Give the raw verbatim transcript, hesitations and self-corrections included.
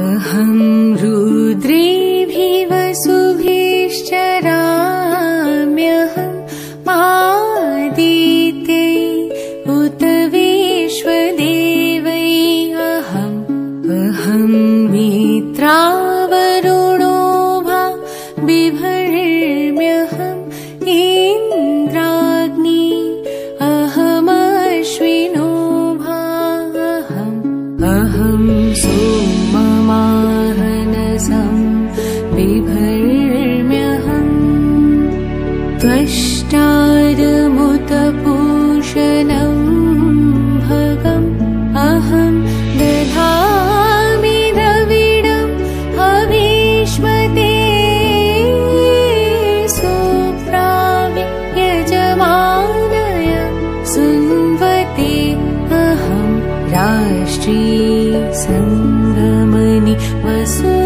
अहं रुद्रे भिवसुभिश्चराम्यहं मादिते उत विश्वदेवै अहं अहं मित्रावरुणो भा बिभर्म्यहं इन्द्राग्नि अहमश्विनो भा अहं अहं सोममाहनसं बिभर्म्यहं त्वष्टारमुत पूषणं भगं अहं दधामि द्रविणं हविष्मते सुप्रामि यजमानय सुन्वते अहं राष्ट्री संगमनि वसु